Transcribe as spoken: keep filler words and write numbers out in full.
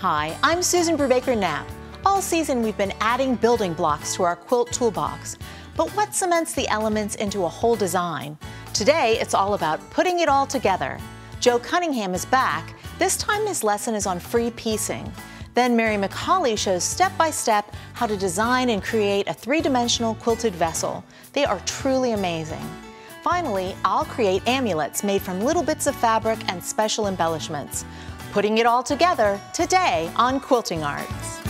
Hi, I'm Susan Brubaker Knapp. All season we've been adding building blocks to our quilt toolbox. But what cements the elements into a whole design? Today it's all about putting it all together. Joe Cunningham is back. This time his lesson is on free piecing. Then Mary McCauley shows step-by-step how to design and create a three-dimensional quilted vessel. They are truly amazing. Finally, I'll create amulets made from little bits of fabric and special embellishments. Putting it all together today on Quilting Arts.